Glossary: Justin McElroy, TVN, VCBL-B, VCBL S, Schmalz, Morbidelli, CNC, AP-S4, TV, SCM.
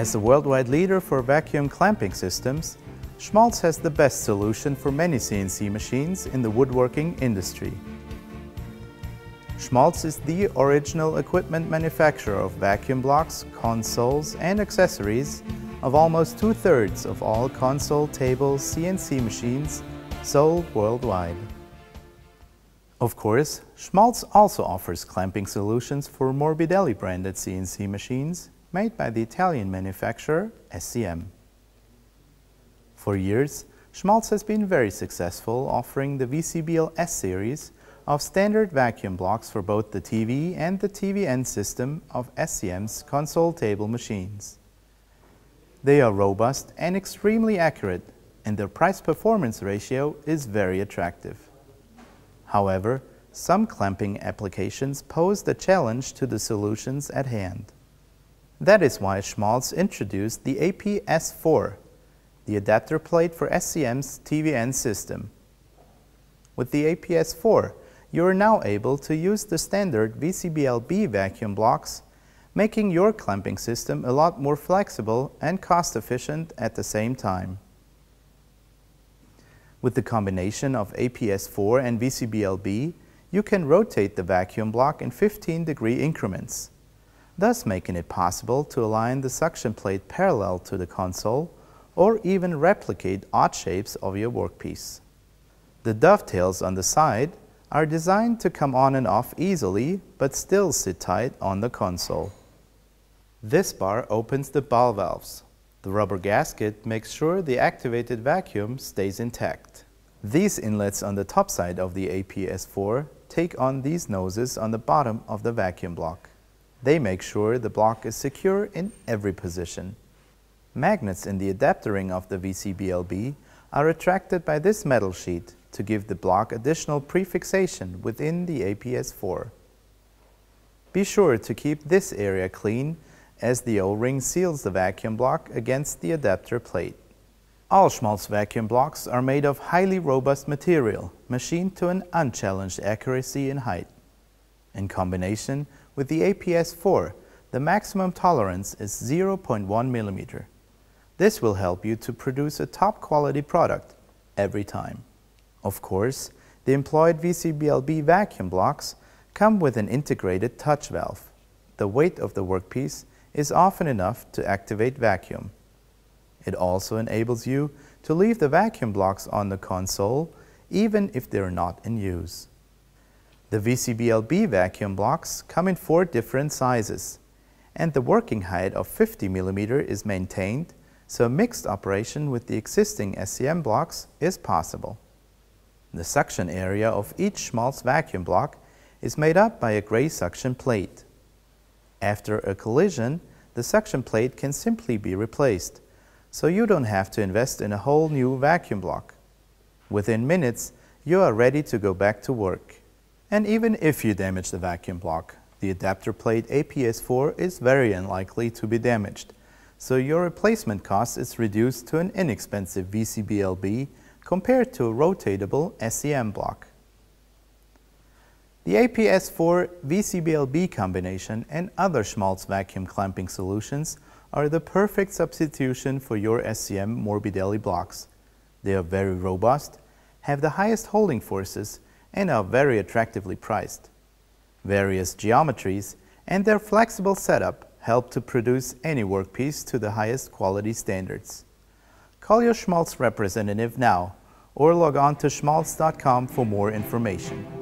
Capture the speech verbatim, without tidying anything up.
As the worldwide leader for vacuum clamping systems, Schmalz has the best solution for many C N C machines in the woodworking industry. Schmalz is the original equipment manufacturer of vacuum blocks, consoles and accessories of almost two-thirds of all console, table, C N C machines sold worldwide. Of course, Schmalz also offers clamping solutions for Morbidelli branded C N C machines made by the Italian manufacturer S C M. For years, Schmalz has been very successful offering the V C B L S series of standard vacuum blocks for both the T V and the T V N system of S C M's console table machines. They are robust and extremely accurate, and their price-performance ratio is very attractive. However, some clamping applications posed a challenge to the solutions at hand. That is why Schmalz introduced the A P S four, the adapter plate for S C M's T V N system. With the A P S four, you are now able to use the standard V C B L B vacuum blocks, making your clamping system a lot more flexible and cost-efficient at the same time. With the combination of A P S four and V C B L B, you can rotate the vacuum block in fifteen degree increments, thus making it possible to align the suction plate parallel to the console or even replicate odd shapes of your workpiece. The dovetails on the side are designed to come on and off easily, but still sit tight on the console. This bar opens the ball valves. The rubber gasket makes sure the activated vacuum stays intact. These inlets on the top side of the A P S four take on these noses on the bottom of the vacuum block. They make sure the block is secure in every position. Magnets in the adapter ring of the V C B L B are attracted by this metal sheet to give the block additional prefixation within the A P S four. Be sure to keep this area clean, as the O-ring seals the vacuum block against the adapter plate. All Schmalz vacuum blocks are made of highly robust material, machined to an unchallenged accuracy in height. In combination with the A P S four, the maximum tolerance is zero point one millimeter. This will help you to produce a top-quality product every time. Of course, the employed V C B L B vacuum blocks come with an integrated touch valve. The weight of the workpiece is often enough to activate vacuum. It also enables you to leave the vacuum blocks on the console even if they are not in use. The V C B L B vacuum blocks come in four different sizes, and the working height of fifty millimeter is maintained, so a mixed operation with the existing S C M blocks is possible. The suction area of each Schmalz vacuum block is made up by a gray suction plate. After a collision, the suction plate can simply be replaced, so you don't have to invest in a whole new vacuum block. Within minutes, you are ready to go back to work. And even if you damage the vacuum block, the adapter plate A P S four is very unlikely to be damaged, so your replacement cost is reduced to an inexpensive V C B L B compared to a rotatable S C M block. The A P S four V C B L B combination and other Schmalz vacuum clamping solutions are the perfect substitution for your S C M Morbidelli blocks. They are very robust, have the highest holding forces and are very attractively priced. Various geometries and their flexible setup help to produce any workpiece to the highest quality standards. Call your Schmalz representative now or log on to schmalz dot com for more information.